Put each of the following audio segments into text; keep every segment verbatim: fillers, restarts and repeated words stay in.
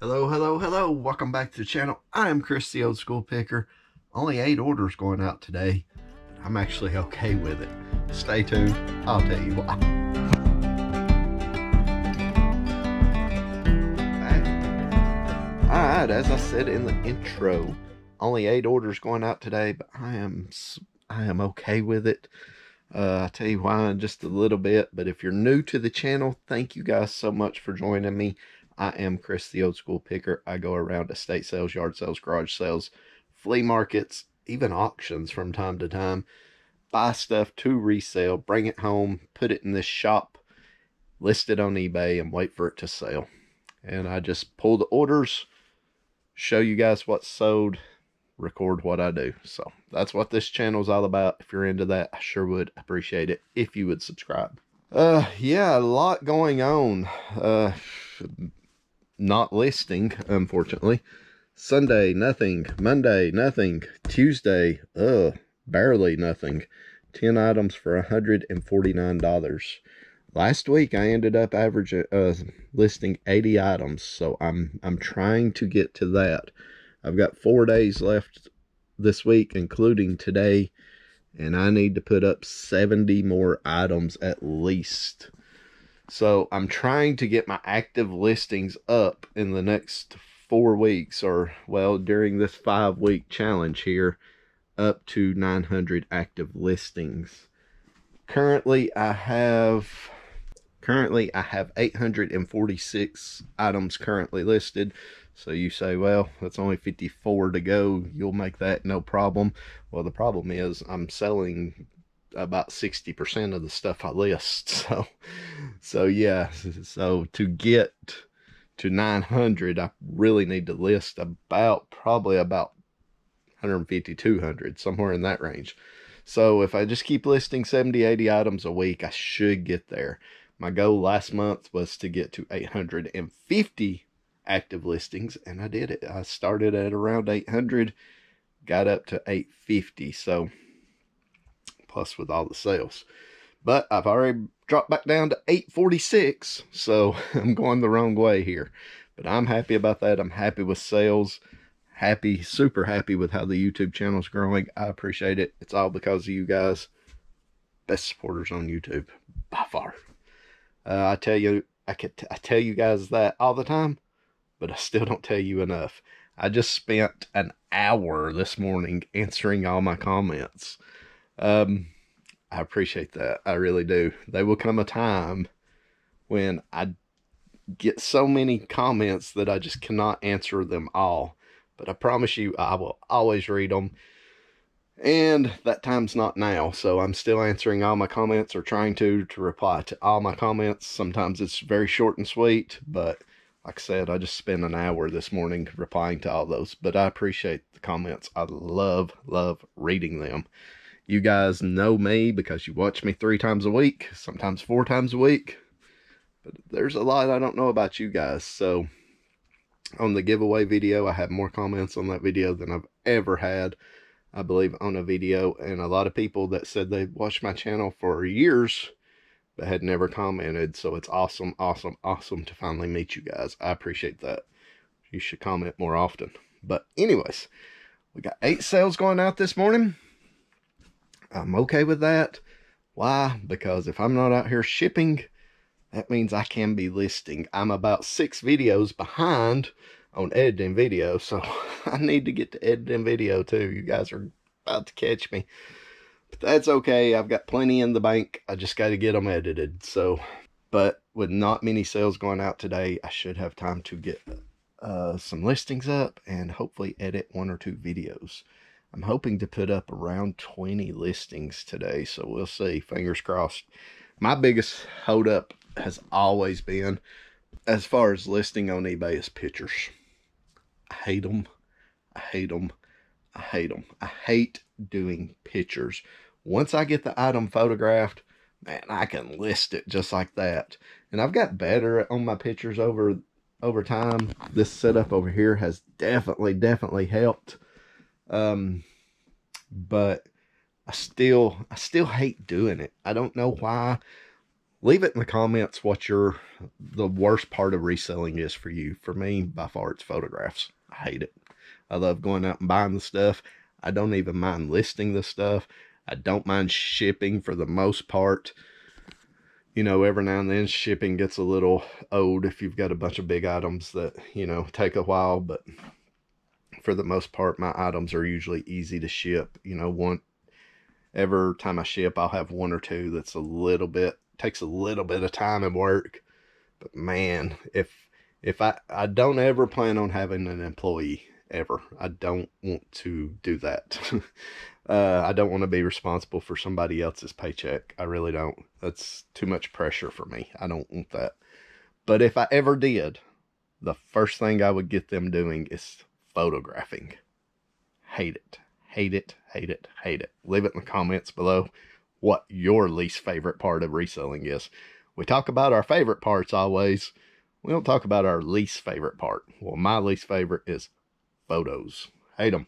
Hello, hello, hello. Welcome back to the channel. I'm Chris, the Old School Picker. Only eight orders going out today. But I'm actually okay with it. Stay tuned. I'll tell you why. All right. All right, as I said in the intro, only eight orders going out today, but I am, I am okay with it. Uh, I'll tell you why in just a little bit. But if you're new to the channel, thank you guys so much for joining me. I am Chris, the Old School Picker. I go around estate sales, yard sales, garage sales, flea markets, even auctions from time to time. Buy stuff to resell, bring it home, put it in this shop, list it on eBay, and wait for it to sell. And I just pull the orders, show you guys what's sold, record what I do. So that's what this channel is all about. If you're into that, I sure would appreciate it if you would subscribe. Uh, yeah, a lot going on. Uh, Not listing, unfortunately. Sunday, nothing. Monday, nothing. Tuesday, uh, barely nothing. ten items for one hundred forty-nine dollars. Last week, I ended up averaging, uh, listing eighty items, so I'm, I'm trying to get to that. I've got four days left this week, including today, and I need to put up seventy more items at least. So I'm trying to get my active listings up in the next four weeks or, well, during this five-week challenge here, up to nine hundred active listings. Currently, I have, currently, I have eight hundred forty-six items currently listed. So you say, well, that's only fifty-four to go. You'll make that no problem. Well, the problem is I'm selling about sixty percent of the stuff I list. So, so yeah, so to get to nine hundred, I really need to list about, probably about one fifty, two hundred, somewhere in that range. So if I just keep listing seventy, eighty items a week, I should get there. My goal last month was to get to eight hundred fifty active listings, and I did it. I started at around eight hundred, got up to eight fifty. So plus with all the sales, but I've already dropped back down to eight forty-six, so I'm going the wrong way here, but I'm happy about that. I'm happy with sales, happy, super happy with how the YouTube channel's growing. I appreciate it. It's all because of you guys, best supporters on YouTube by far. Uh, I tell you, I could, t I tell you guys that all the time, but I still don't tell you enough. I just spent an hour this morning answering all my comments. Um, I appreciate that. I really do. There will come a time when I get so many comments that I just cannot answer them all, but I promise you, I will always read them. And that time's not now. So I'm still answering all my comments or trying to, to reply to all my comments. Sometimes it's very short and sweet, but like I said, I just spent an hour this morning replying to all those, but I appreciate the comments. I love, love reading them. You guys know me because you watch me three times a week, sometimes four times a week. But there's a lot I don't know about you guys. So on the giveaway video, I had more comments on that video than I've ever had, I believe, on a video. And a lot of people that said they've watched my channel for years but had never commented. So it's awesome, awesome, awesome to finally meet you guys. I appreciate that. You should comment more often. But anyways, we got eight sales going out this morning. I'm okay with that. Why? Because if I'm not out here shipping, that means I can be listing. I'm about six videos behind on editing video, so I need to get to editing video too. You guys are about to catch me. But that's okay. I've got plenty in the bank. I just got to get them edited. So, but with not many sales going out today, I should have time to get uh, some listings up and hopefully edit one or two videos. I'm hoping to put up around twenty listings today, so we'll see. Fingers crossed. My biggest holdup has always been, as far as listing on eBay, is pictures. I hate them. I hate them. I hate them. I hate doing pictures. Once I get the item photographed, man, I can list it just like that. And I've got better on my pictures over, over time. This setup over here has definitely, definitely helped. Um, but I still, I still hate doing it. I don't know why. Leave it in the comments what your the worst part of reselling is for you. For me, by far, it's photographs. I hate it. I love going out and buying the stuff. I don't even mind listing the stuff. I don't mind shipping for the most part. You know, every now and then shipping gets a little old if you've got a bunch of big items that, you know, take a while. But for the most part, my items are usually easy to ship. You know, one every time I ship, I'll have one or two that's a little bit, takes a little bit of time and work. But man, if if I, I don't ever plan on having an employee ever. I don't want to do that. uh, I don't want to be responsible for somebody else's paycheck. I really don't. That's too much pressure for me. I don't want that. But if I ever did, the first thing I would get them doing is photographing. Hate it. Hate it. Hate it. Hate it. Leave it in the comments below what your least favorite part of reselling is. We talk about our favorite parts always. We don't talk about our least favorite part. Well, my least favorite is photos. Hate them.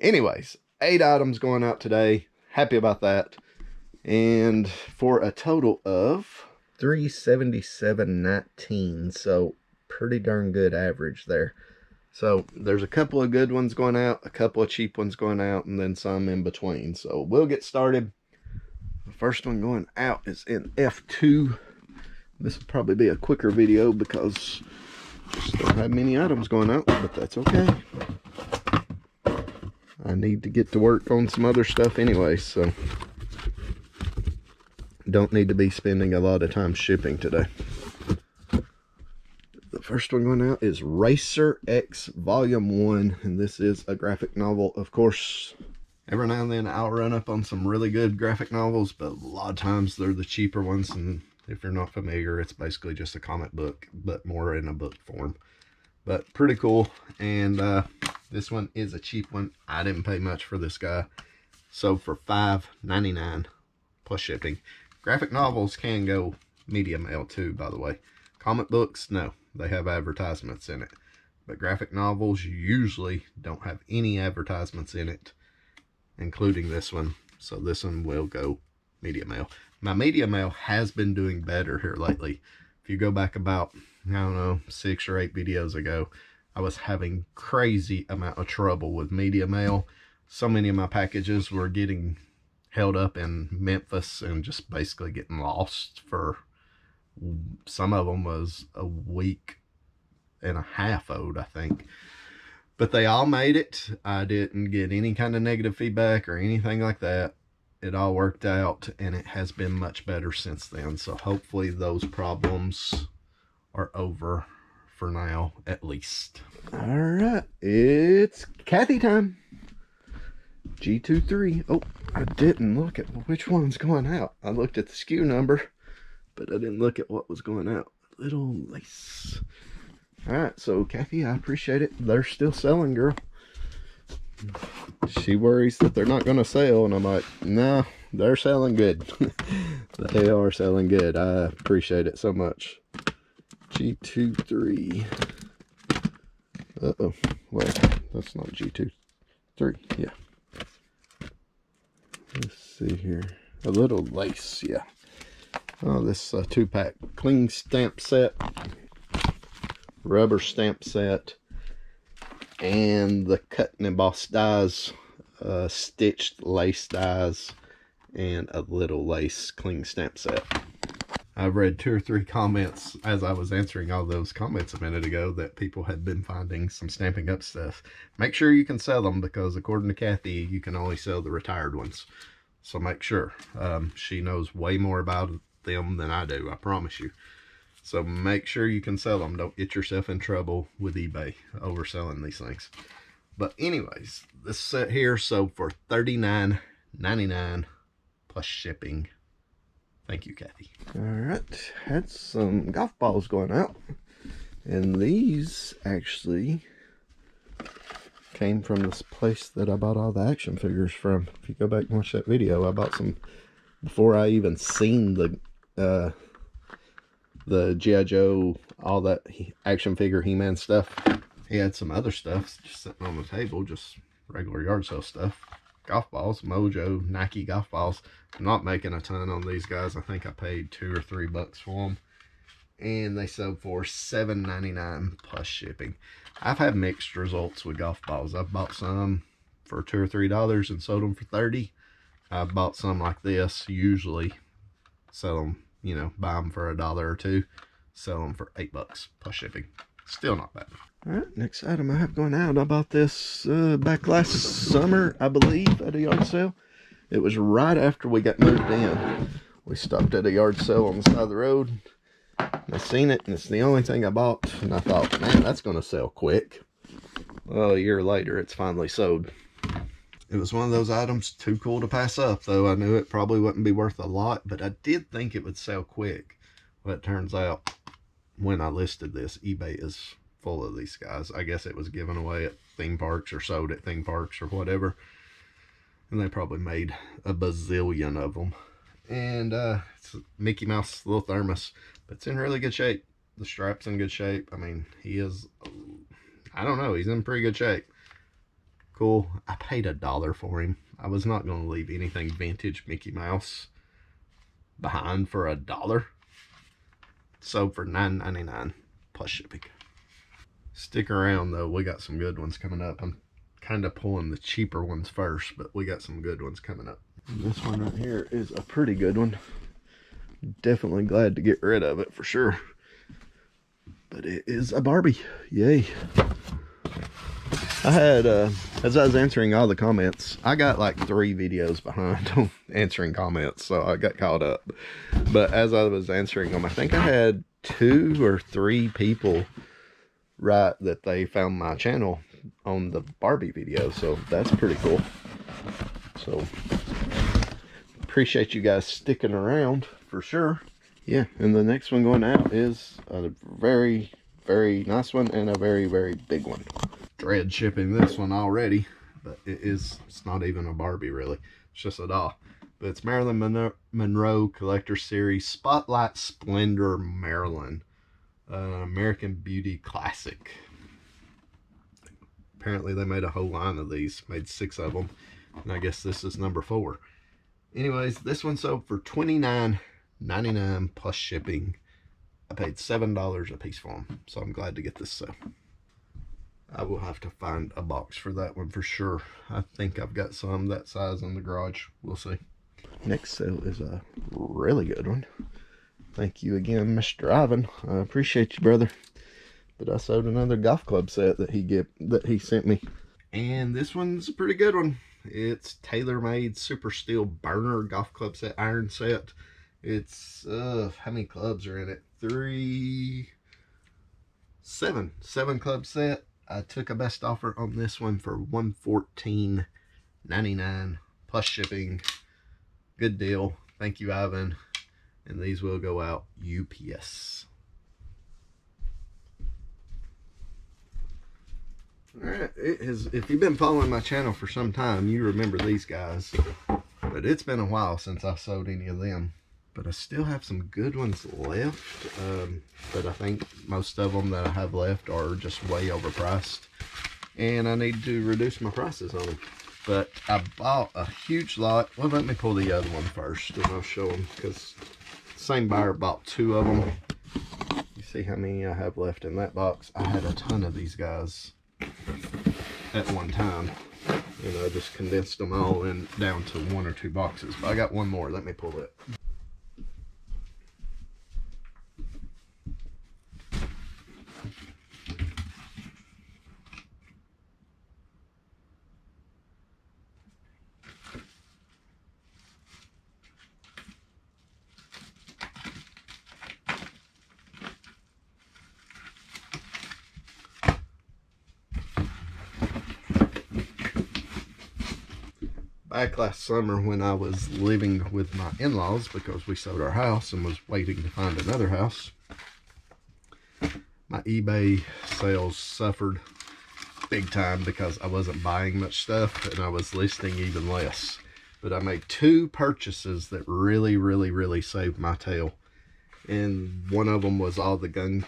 Anyways, eight items going out today. Happy about that. And for a total of three seventy-seven nineteen. So pretty darn good average there. So there's a couple of good ones going out, a couple of cheap ones going out, and then some in between. So we'll get started. The first one going out is in F two. This will probably be a quicker video because I don't have many items going out, but that's okay. I need to get to work on some other stuff anyway, so don't need to be spending a lot of time shipping today. The first one going out is Racer X Volume one, and this is a graphic novel. Of course, every now and then I'll run up on some really good graphic novels, but a lot of times they're the cheaper ones, and if you're not familiar, it's basically just a comic book, but more in a book form. But pretty cool. And uh, this one is a cheap one. I didn't pay much for this guy. So for five ninety-nine plus shipping. Graphic novels can go medium L too, by the way. Comic books, no. They have advertisements in it. But graphic novels usually don't have any advertisements in it, including this one. So this one will go medium L. My media mail has been doing better here lately. If you go back about, I don't know, six or eight videos ago, I was having crazy amount of trouble with media mail. So many of my packages were getting held up in Memphis and just basically getting lost for, some of them was a week and a half old, I think. But they all made it. I didn't get any kind of negative feedback or anything like that. It all worked out, and it has been much better since then. So hopefully those problems are over for now, at least. All right, it's Kathy time. G twenty-three. Oh, I didn't look at which one's going out. I looked at the S K U number, but I didn't look at what was going out. Little lace. All right, so Kathy, I appreciate it. They're still selling, girl. She worries that they're not going to sell, and I'm like, no, they're selling good. They are selling good. I appreciate it so much. G twenty-three. Uh-oh. Wait, that's not G twenty-three. Yeah. Let's see here. A little lace, yeah. Oh, this uh, two-pack cling stamp set. Rubber stamp set. And the cut and embossed dies, uh, stitched lace dies, and a little lace cling stamp set. I've read two or three comments as I was answering all those comments a minute ago that people had been finding some stamping up stuff. Make sure you can sell them because according to Kathy, you can only sell the retired ones. So make sure. Um, she knows way more about them than I do, I promise you. So make sure you can sell them. Don't get yourself in trouble with eBay overselling these things. But anyways, this set here sold for thirty-nine ninety-nine plus shipping. Thank you, Kathy. All right, had some golf balls going out. And these actually came from this place that I bought all the action figures from. If you go back and watch that video, I bought some before I even seen the... Uh, the G I Joe, all that action figure He-Man stuff. He had some other stuff just sitting on the table, just regular yard sale stuff. golf balls, Mojo, Nike golf balls. I'm not making a ton on these guys. I think I paid two or three bucks for them. And they sold for seven ninety-nine plus shipping. I've had mixed results with golf balls. I've bought some for two or three dollars and sold them for thirty. I've bought some like this, usually sell them, you know, buy them for a dollar or two, sell them for eight bucks plus shipping. Still not bad. All right, next item I have going out. I bought this uh, back last summer, I believe, at a yard sale. It was right after we got moved in. We stopped at a yard sale on the side of the road. I seen it, and it's the only thing I bought, and I thought, man, that's going to sell quick. Well, a year later, it's finally sold. It was one of those items too cool to pass up, though I knew it probably wouldn't be worth a lot, but I did think it would sell quick. But it turns out, when I listed this, eBay is full of these guys. I guess it was given away at theme parks or sold at theme parks or whatever, and they probably made a bazillion of them. And uh, it's a Mickey Mouse little thermos, but it's in really good shape. The strap's in good shape. I mean, he is, I don't know, he's in pretty good shape. Cool. I paid a dollar for him. I was not going to leave anything vintage Mickey Mouse behind for a dollar. Sold for nine ninety-nine plus shipping. Stick around though, we got some good ones coming up. I'm kind of pulling the cheaper ones first, but we got some good ones coming up. And this one right here is a pretty good one. Definitely glad to get rid of it for sure. But it is a Barbie. Yay. I had, uh, as I was answering all the comments, I got like three videos behind on answering comments, so I got caught up. But as I was answering them, I think I had two or three people write that they found my channel on the Barbie video, so that's pretty cool. So, appreciate you guys sticking around for sure. Yeah, and the next one going out is a very, very nice one and a very, very big one. Dread shipping this one already, but it is, it's not even a Barbie really, it's just a doll. But it's Marilyn Monroe, Monroe Collector Series Spotlight Splendor Marilyn, uh, American Beauty Classic. Apparently they made a whole line of these, made six of them, and I guess this is number four. Anyways, this one sold for twenty-nine ninety-nine plus shipping. I paid seven dollars a piece for them, so I'm glad to get this sale. I will have to find a box for that one for sure. I think I've got some that size in the garage. We'll see. Next sale is a really good one. Thank you again, Mister Ivan. I appreciate you, brother. But I sold another golf club set that he get that he sent me. And this one's a pretty good one. It's TaylorMade Super Steel Burner golf club set, iron set. It's, uh, how many clubs are in it? Three, seven, seven club set. I took a best offer on this one for one fourteen ninety-nine plus shipping. Good deal. Thank you, Ivan. And these will go out U P S. All right, it has, if you've been following my channel for some time, you remember these guys. But it's been a while since I've sold any of them. But I still have some good ones left, um, but I think most of them that I have left are just way overpriced, and I need to reduce my prices on them. But I bought a huge lot. Well, let me pull the other one first, and I'll show them, because same buyer bought two of them. You see how many I have left in that box? I had a ton of these guys at one time, and I just condensed them all in down to one or two boxes. But I got one more. Let me pull it. Back last summer when I was living with my in-laws, because we sold our house and was waiting to find another house, my eBay sales suffered big time because I wasn't buying much stuff and I was listing even less. But I made two purchases that really, really, really saved my tail. And one of them was all the gun,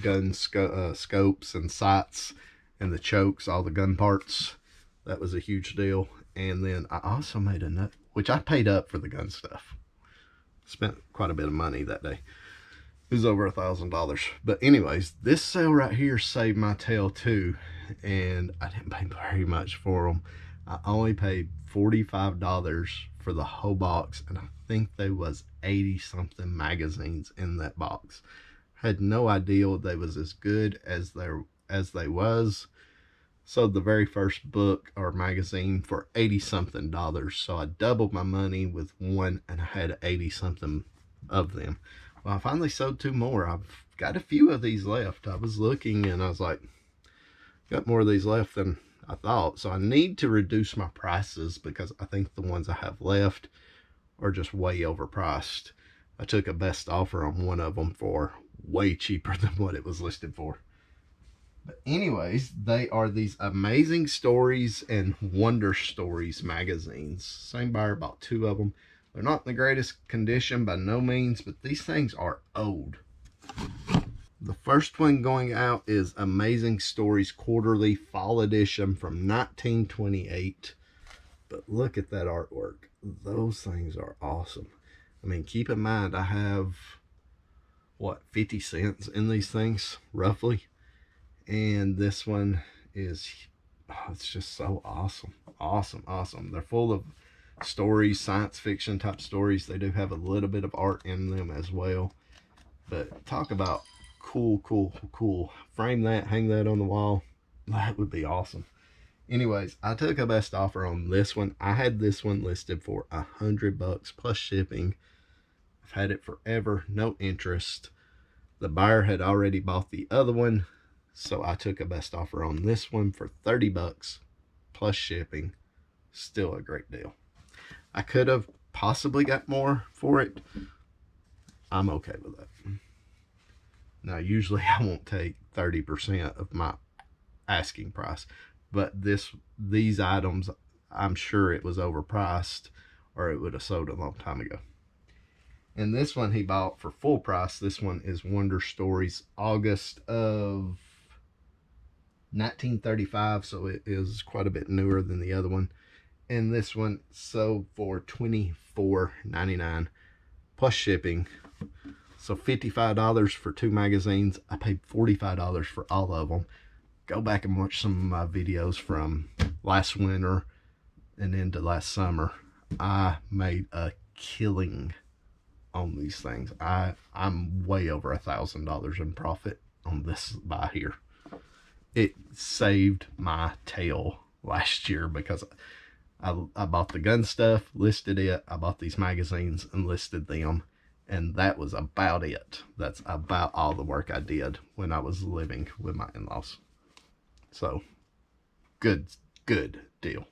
gun sco uh, scopes and sights and the chokes, all the gun parts. That was a huge deal. And then I also made a note, which I paid up for the gun stuff. Spent quite a bit of money that day. It was over a thousand dollars. But anyways, this sale right here saved my tail too. And I didn't pay very much for them. I only paid forty-five dollars for the whole box. And I think there was eighty something magazines in that box. I had no idea they was as good as they, as they was. Sold the very first book or magazine for eighty something dollars. So I doubled my money with one and I had eighty something of them. Well, I finally sold two more. I've got a few of these left. I was looking and I was like, got more of these left than I thought. So I need to reduce my prices because I think the ones I have left are just way overpriced. I took a best offer on one of them for way cheaper than what it was listed for. But anyways, they are these Amazing Stories and Wonder Stories magazines. Same buyer bought two of them. They're not in the greatest condition by no means, but these things are old. The first one going out is Amazing Stories Quarterly Fall Edition from nineteen twenty-eight. But look at that artwork. Those things are awesome. I mean, keep in mind, I have, what, fifty cents in these things, roughly. And this one is, oh, it's just so awesome. Awesome, awesome. They're full of stories, science fiction type stories. They do have a little bit of art in them as well. But talk about cool, cool, cool. Frame that, hang that on the wall. That would be awesome. Anyways, I took a best offer on this one. I had this one listed for a hundred bucks plus shipping. I've had it forever, no interest. The buyer had already bought the other one, so I took a best offer on this one for thirty bucks plus shipping. Still a great deal. I could have possibly got more for it. I'm okay with that. Now, usually I won't take thirty percent of my asking price, but this these items, I'm sure it was overpriced or it would have sold a long time ago. And this one he bought for full price. This one is Wonder Stories, August of nineteen thirty-five, so it is quite a bit newer than the other one. And this one sold for twenty-four ninety-nine plus shipping. So fifty-five dollars for two magazines. I paid forty-five dollars for all of them. Go back and watch some of my videos from last winter and into last summer. I made a killing on these things. I, I'm way over a thousand dollars in profit on this buy here. It saved my tail last year because I, I bought the gun stuff, listed it. I bought these magazines and listed them. And that was about it. That's about all the work I did when I was living with my in-laws. So good, good deal.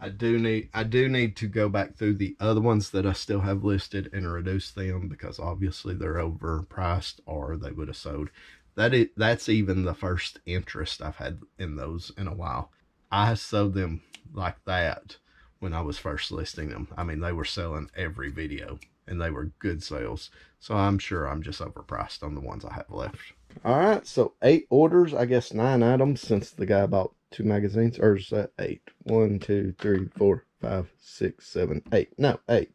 I do need, I do need to go back through the other ones that I still have listed and reduce them because obviously they're overpriced or they would have sold. That is, that's even the first interest I've had in those in a while. I sold them like that when I was first listing them. I mean, they were selling every video and they were good sales. So I'm sure I'm just overpriced on the ones I have left. All right, so eight orders, I guess nine items since the guy bought two magazines, or is that eight? One, two, three, four, five, six, seven, eight. No, eight.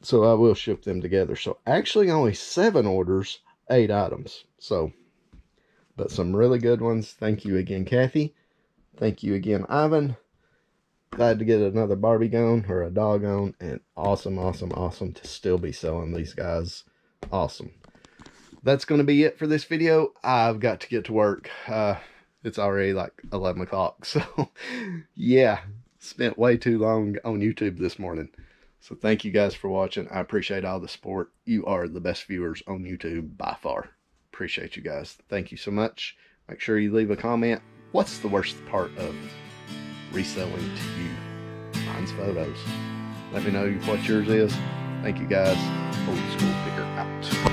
So I will ship them together. So actually only seven orders, eight items. So, but some really good ones. Thank you again, Kathy. Thank you again, Ivan. Glad to get another Barbie gone or a dog on, and awesome, awesome, awesome to still be selling these guys. Awesome. That's going to be it for this video. I've got to get to work. Uh, it's already like eleven o'clock. So yeah, spent way too long on YouTube this morning. So thank you guys for watching. I appreciate all the support. You are the best viewers on YouTube by far. Appreciate you guys. Thank you so much. Make sure you leave a comment. What's the worst part of reselling to you? Mine's photos. Let me know what yours is. Thank you guys. Old School Picker out.